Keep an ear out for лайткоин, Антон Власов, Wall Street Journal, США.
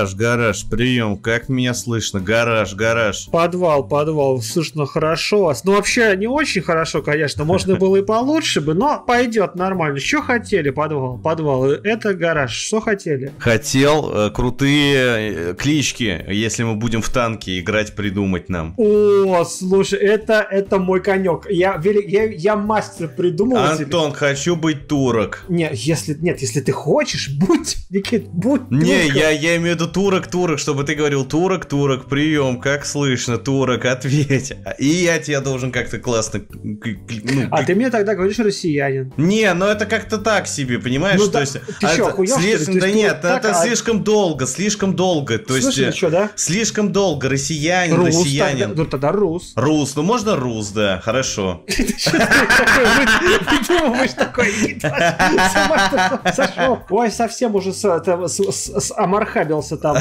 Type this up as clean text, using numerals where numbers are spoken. Гараж, прием, как меня слышно? Гараж. Подвал, слышно хорошо. Ну, вообще, не очень хорошо, конечно. Можно было и получше бы, но пойдет нормально. Что хотели? Подвал. Это гараж. Что хотели? Хотел крутые клички, если мы будем в танки играть, придумать нам. О, слушай, это мой конек. Я мастер придумал. Антон, себе. Хочу быть турок. Нет, если ты хочешь, будь, Никит, будь. Не, я имею в виду турок, чтобы ты говорил турок, прием, как слышно, турок, ответь. И я тебя должен как-то классно... ты мне тогда говоришь россиянин. Не, ну это как-то так себе, понимаешь? Ну, то есть, ты что, охуел, слишком, да нет, так, это слишком долго. То есть, слышно, что, да? Слишком долго, россиянин. Тогда рус. Рус, ну можно рус, да, хорошо. Ты думаешь такой, сошел. Ой, совсем уже с Амархабился там.